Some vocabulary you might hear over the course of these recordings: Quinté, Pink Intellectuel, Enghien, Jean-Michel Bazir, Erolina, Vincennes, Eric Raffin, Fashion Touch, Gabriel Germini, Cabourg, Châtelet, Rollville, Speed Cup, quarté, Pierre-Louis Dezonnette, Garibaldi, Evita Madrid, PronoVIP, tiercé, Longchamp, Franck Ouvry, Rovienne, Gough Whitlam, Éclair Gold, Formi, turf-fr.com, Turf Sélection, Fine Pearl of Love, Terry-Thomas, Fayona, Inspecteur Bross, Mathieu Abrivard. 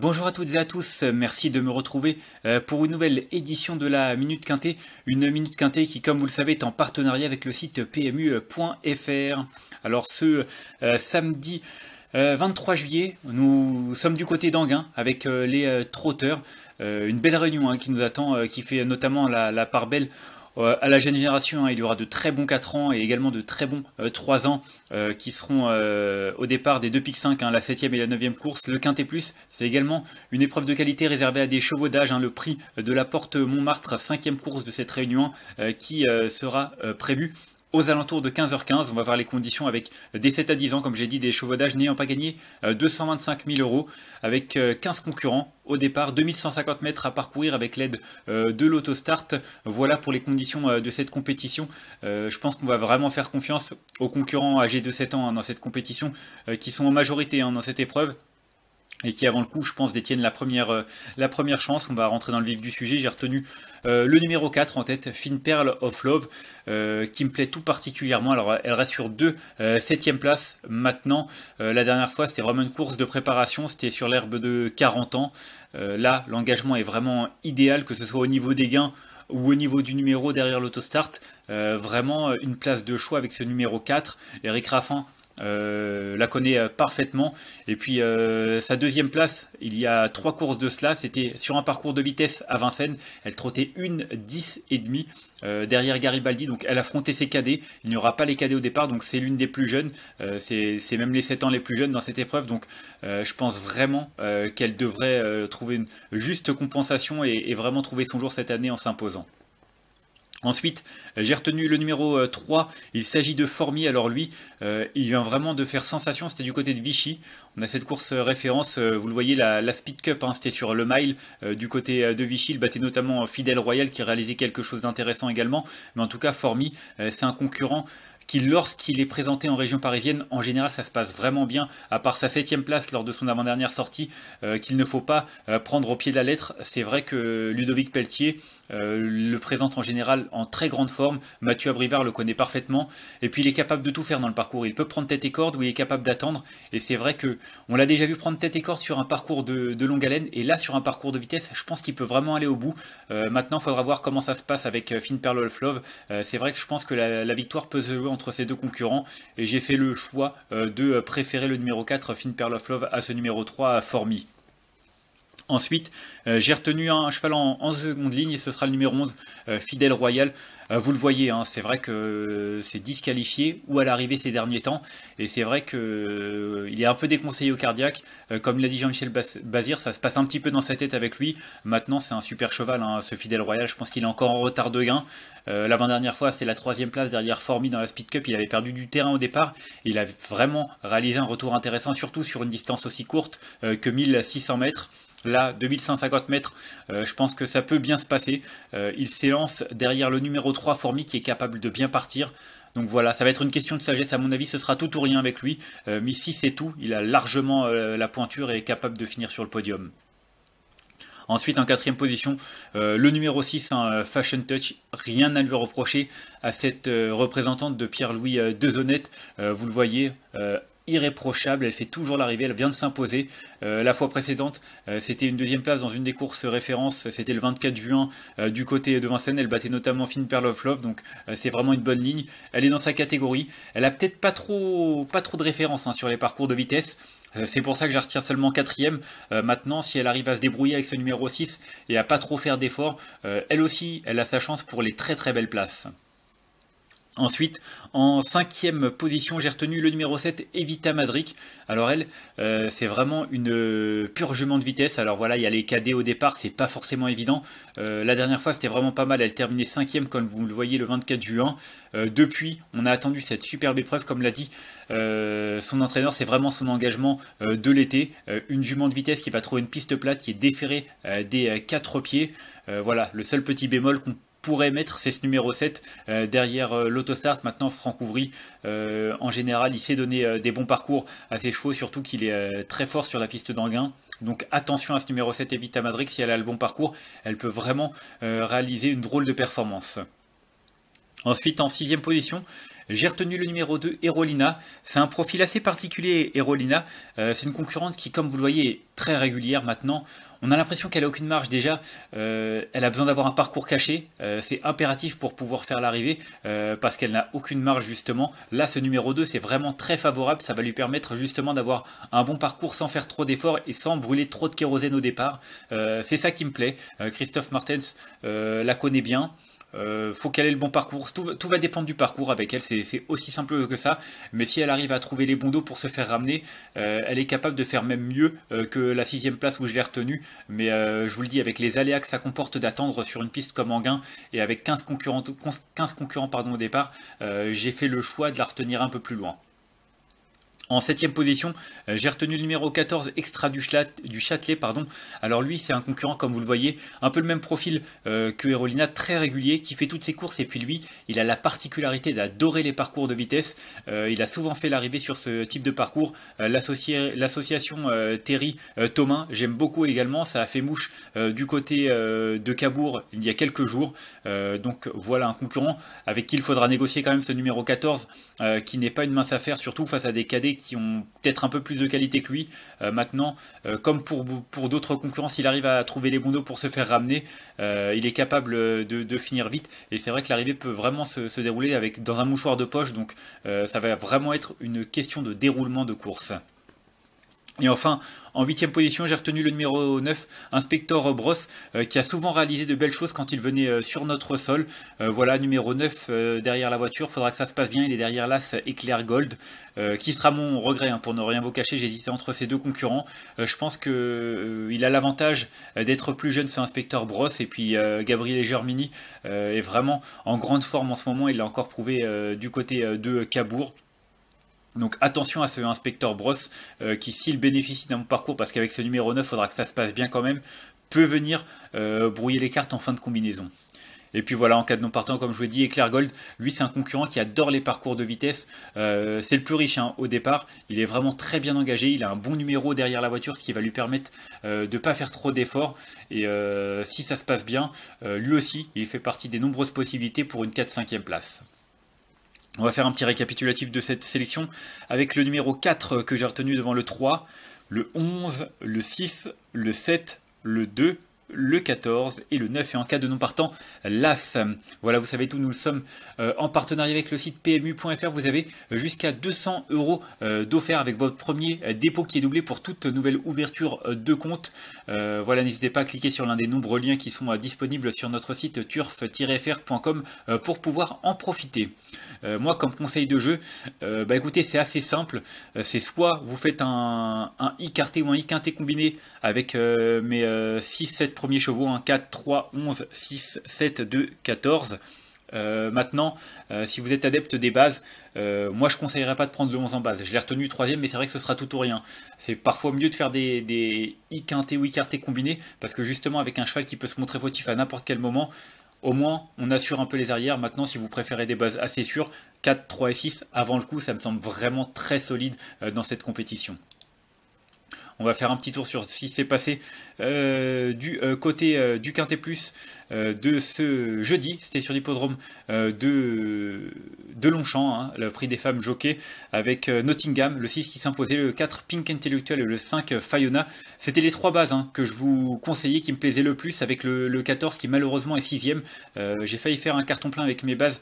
Bonjour à toutes et à tous, merci de me retrouver pour une nouvelle édition de la Minute Quintée. Une Minute Quintée qui, comme vous le savez, est en partenariat avec le site PMU.fr. Alors ce samedi 23 juillet, nous sommes du côté d'Anguin avec les trotteurs. Une belle réunion qui nous attend, qui fait notamment la part belle à la jeune génération. Il y aura de très bons 4 ans et également de très bons 3 ans qui seront au départ des 2 pics 5, la 7e et la 9e course. Le Quintet Plus, c'est également une épreuve de qualité réservée à des chevaux d'âge. Le prix de la Porte Montmartre, 5e course de cette réunion qui sera prévue aux alentours de 15h15, on va voir les conditions avec des 7 à 10 ans, comme j'ai dit, des chevaux d'âge n'ayant pas gagné 225 000 €, avec 15 concurrents au départ, 2150 mètres à parcourir avec l'aide de l'autostart. Voilà pour les conditions de cette compétition. Je pense qu'on va vraiment faire confiance aux concurrents âgés de 7 ans dans cette compétition, qui sont en majorité dans cette épreuve, et qui avant le coup, je pense, détiennent la première chance. On va rentrer dans le vif du sujet. J'ai retenu le numéro 4 en tête, Fine Pearl of Love, qui me plaît tout particulièrement. Alors elle reste sur 2 septième places maintenant. La dernière fois, c'était vraiment une course de préparation, c'était sur l'herbe de 40 ans. Là, l'engagement est vraiment idéal, que ce soit au niveau des gains ou au niveau du numéro derrière l'autostart. Vraiment une place de choix avec ce numéro 4. Eric Raffin la connaît parfaitement, et puis sa deuxième place il y a 3 courses de cela, c'était sur un parcours de vitesse à Vincennes. Elle trottait 1,10,5 derrière Garibaldi, donc elle affrontait ses cadets. Il n'y aura pas les cadets au départ, donc c'est l'une des plus jeunes, c'est même les 7 ans les plus jeunes dans cette épreuve, donc je pense vraiment qu'elle devrait trouver une juste compensation et vraiment trouver son jour cette année en s'imposant. Ensuite, j'ai retenu le numéro 3, il s'agit de Formi. Alors lui, il vient vraiment de faire sensation, c'était du côté de Vichy. On a cette course référence, vous le voyez, la Speed Cup, c'était sur le mile du côté de Vichy. Il battait notamment Fidèle Royal qui réalisait quelque chose d'intéressant également. Mais en tout cas, Formi, c'est un concurrent qui, lorsqu'il est présenté en région parisienne, en général ça se passe vraiment bien, à part sa 7e place lors de son avant-dernière sortie, qu'il ne faut pas prendre au pied de la lettre. C'est vrai que Ludovic Pelletier le présente en général en très grande forme, Mathieu Abrivard le connaît parfaitement, et puis il est capable de tout faire dans le parcours. Il peut prendre tête et corde ou il est capable d'attendre, et c'est vrai que on l'a déjà vu prendre tête et corde sur un parcours de longue haleine, et là sur un parcours de vitesse, je pense qu'il peut vraiment aller au bout. Maintenant il faudra voir comment ça se passe avec Fine Pearl of Love. C'est vrai que je pense que la victoire peut se jouer entre ces deux concurrents, et j'ai fait le choix de préférer le numéro 4 Fine Pearl of Love à ce numéro 3 Formi. Ensuite, j'ai retenu un cheval en seconde ligne, et ce sera le numéro 11, Fidèle Royal. Vous le voyez, c'est vrai que c'est disqualifié ou à l'arrivée ces derniers temps, et c'est vrai qu'il est un peu déconseillé au cardiaque. Comme l'a dit Jean-Michel Bazir, ça se passe un petit peu dans sa tête avec lui. Maintenant, c'est un super cheval, ce Fidèle Royal. Je pense qu'il est encore en retard de gain. L'avant-dernière fois, c'était la 3e place derrière Formi dans la Speed Cup. Il avait perdu du terrain au départ. Il avait vraiment réalisé un retour intéressant, surtout sur une distance aussi courte que 1600 mètres. Là, 2150 mètres, je pense que ça peut bien se passer. Il s'élance derrière le numéro 3, Formi, qui est capable de bien partir. Donc voilà, ça va être une question de sagesse à mon avis, ce sera tout ou rien avec lui. Mais si c'est tout, il a largement la pointure et est capable de finir sur le podium. Ensuite, en 4e position, le numéro 6, Fashion Touch. Rien à lui reprocher à cette représentante de Pierre-Louis Dezonnette. Vous le voyez, irréprochable, elle fait toujours l'arrivée, elle vient de s'imposer. La fois précédente, c'était une 2e place dans une des courses références, c'était le 24 juin du côté de Vincennes, elle battait notamment Fine Pearl of Love, donc c'est vraiment une bonne ligne. Elle est dans sa catégorie, elle a peut-être pas trop de références sur les parcours de vitesse, c'est pour ça que je la retire seulement 4e. Maintenant, si elle arrive à se débrouiller avec ce numéro 6 et à pas trop faire d'efforts, elle aussi, elle a sa chance pour les très très belles places. Ensuite, en 5e position, j'ai retenu le numéro 7, Evita Madrid. Alors elle, c'est vraiment une pure jument de vitesse. Alors voilà, il y a les cadets au départ, c'est pas forcément évident. La dernière fois, c'était vraiment pas mal. Elle terminait 5e, comme vous le voyez, le 24 juin. Depuis, on a attendu cette superbe épreuve, comme l'a dit son entraîneur. C'est vraiment son engagement de l'été. Une jument de vitesse qui va trouver une piste plate, qui est déférée des 4 pieds. Voilà, le seul petit bémol qu'on pourrait mettre, c'est ce numéro 7 derrière l'autostart. Maintenant, Franck Ouvry, en général, il sait donner des bons parcours à ses chevaux, surtout qu'il est très fort sur la piste d'Anguin. Donc attention à ce numéro 7 Evita Madrid, si elle a le bon parcours, elle peut vraiment réaliser une drôle de performance. Ensuite, en 6ème position, j'ai retenu le numéro 2, Erolina. C'est un profil assez particulier, Erolina. C'est une concurrente qui, comme vous le voyez, est très régulière maintenant. On a l'impression qu'elle n'a aucune marge déjà. Elle a besoin d'avoir un parcours caché. C'est impératif pour pouvoir faire l'arrivée parce qu'elle n'a aucune marge justement. Là, ce numéro 2, c'est vraiment très favorable. Ça va lui permettre justement d'avoir un bon parcours sans faire trop d'efforts et sans brûler trop de kérosène au départ. C'est ça qui me plaît. Christophe Martens la connaît bien. Faut qu'elle ait le bon parcours, tout va dépendre du parcours avec elle, c'est aussi simple que ça, mais si elle arrive à trouver les bons dos pour se faire ramener, elle est capable de faire même mieux que la 6ème place où je l'ai retenue, mais je vous le dis, avec les aléas que ça comporte d'attendre sur une piste comme Enghien, et avec 15 concurrents, au départ, j'ai fait le choix de la retenir un peu plus loin. En 7ème position, j'ai retenu le numéro 14, Extra du Châtelet. Alors lui, c'est un concurrent, comme vous le voyez, un peu le même profil que Erolina, très régulier, qui fait toutes ses courses. Et puis lui, il a la particularité d'adorer les parcours de vitesse. Il a souvent fait l'arrivée sur ce type de parcours. L'association Terry-Thomas, j'aime beaucoup également. Ça a fait mouche du côté de Cabourg il y a quelques jours. Donc voilà un concurrent avec qui il faudra négocier quand même ce numéro 14, qui n'est pas une mince affaire, surtout face à des cadets qui ont peut-être un peu plus de qualité que lui. Maintenant, comme pour d'autres concurrents, s'il arrive à trouver les bons dos pour se faire ramener, il est capable de finir vite, et c'est vrai que l'arrivée peut vraiment se dérouler dans un mouchoir de poche, donc ça va vraiment être une question de déroulement de course. Et enfin, en 8ème position, j'ai retenu le numéro 9, Inspecteur Bross, qui a souvent réalisé de belles choses quand il venait sur notre sol. Voilà, numéro 9 derrière la voiture, faudra que ça se passe bien. Il est derrière l'As Éclair Gold, qui sera mon regret, hein, pour ne rien vous cacher, j'hésitais entre ces deux concurrents. Je pense qu'il a l'avantage d'être plus jeune, ce Inspecteur Bross, et puis Gabriel Germini est vraiment en grande forme en ce moment, il l'a encore prouvé du côté de Cabourg. Donc attention à ce Inspecteur Bross qui, s'il bénéficie d'un parcours, parce qu'avec ce numéro 9, il faudra que ça se passe bien quand même, peut venir brouiller les cartes en fin de combinaison. Et puis voilà, en cas de non partant, comme je vous l'ai dit, Éclair Gold, lui, c'est un concurrent qui adore les parcours de vitesse. C'est le plus riche, hein, au départ. Il est vraiment très bien engagé. Il a un bon numéro derrière la voiture, ce qui va lui permettre de ne pas faire trop d'efforts. Et si ça se passe bien, lui aussi, il fait partie des nombreuses possibilités pour une 4-5e place. On va faire un petit récapitulatif de cette sélection avec le numéro 4 que j'ai retenu devant le 3, le 11, le 6, le 7, le 2, le 14 et le 9, et en cas de non partant, l'As. Voilà, vous savez tout, nous le sommes en partenariat avec le site PMU.fr. Vous avez jusqu'à 200 € d'offert avec votre premier dépôt qui est doublé pour toute nouvelle ouverture de compte. Voilà, n'hésitez pas à cliquer sur l'un des nombreux liens qui sont disponibles sur notre site turf-fr.com pour pouvoir en profiter. Moi, comme conseil de jeu, écoutez, c'est assez simple. C'est soit vous faites un I quarté ou un I quinté combiné avec mes 6-7 premiers chevaux, hein, 4, 3, 11, 6, 7, 2, 14. Maintenant, si vous êtes adepte des bases, moi je ne conseillerais pas de prendre le 11 en base. Je l'ai retenu 3ème, mais c'est vrai que ce sera tout ou rien. C'est parfois mieux de faire des I quinté ou I quarté combinés, parce que justement, avec un cheval qui peut se montrer fautif à n'importe quel moment, au moins on assure un peu les arrières. Maintenant, si vous préférez des bases assez sûres, 4, 3 et 6, avant le coup, ça me semble vraiment très solide dans cette compétition. On va faire un petit tour sur ce qui s'est passé du côté du Quintet Plus de ce jeudi. C'était sur l'hippodrome de Longchamp, hein, le prix des femmes jockey, avec Nottingham, le 6 qui s'imposait, le 4 Pink Intellectuel et le 5 Fayona. C'était les trois bases, hein, que je vous conseillais, qui me plaisaient le plus, avec le 14 qui malheureusement est 6ème. J'ai failli faire un carton plein avec mes bases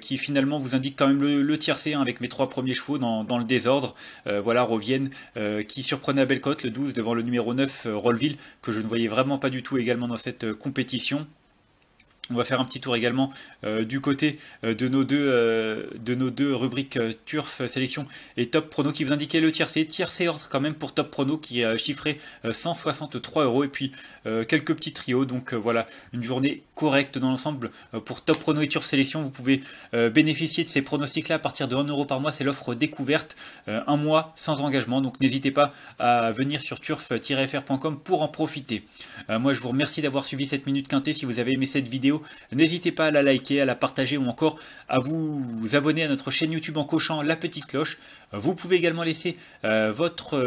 qui finalement vous indiquent quand même le tiercé, hein, avec mes trois premiers chevaux dans le désordre. Voilà, Rovienne qui surprenait à Bellecôte, le 12 devant le numéro 9 Rollville, que je ne voyais vraiment pas du tout également dans cette compétition. On va faire un petit tour également du côté de nos deux rubriques Turf Sélection et Top Prono, qui vous indiquaient le tiercé. Tiercé ordre quand même pour Top Prono, qui est chiffré 163 €, et puis quelques petits trios. Donc voilà, une journée correcte dans l'ensemble pour Top Prono et Turf Sélection. Vous pouvez bénéficier de ces pronostics-là à partir de 1 € par mois. C'est l'offre découverte, un mois sans engagement. Donc n'hésitez pas à venir sur turf-fr.com pour en profiter. Moi, je vous remercie d'avoir suivi cette Minute Quintée. Si vous avez aimé cette vidéo, vidéo, n'hésitez pas à la liker, à la partager ou encore à vous abonner à notre chaîne YouTube en cochant la petite cloche. Vous pouvez également laisser votre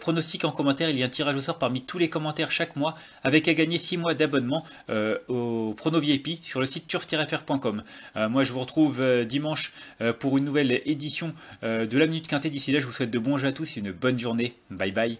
pronostic en commentaire. Il y a un tirage au sort parmi tous les commentaires chaque mois avec à gagner 6 mois d'abonnement au PronoVIP sur le site turf-fr.com. Moi je vous retrouve dimanche pour une nouvelle édition de la Minute Quintée. D'ici là je vous souhaite de bons jeux à tous et une bonne journée. Bye bye.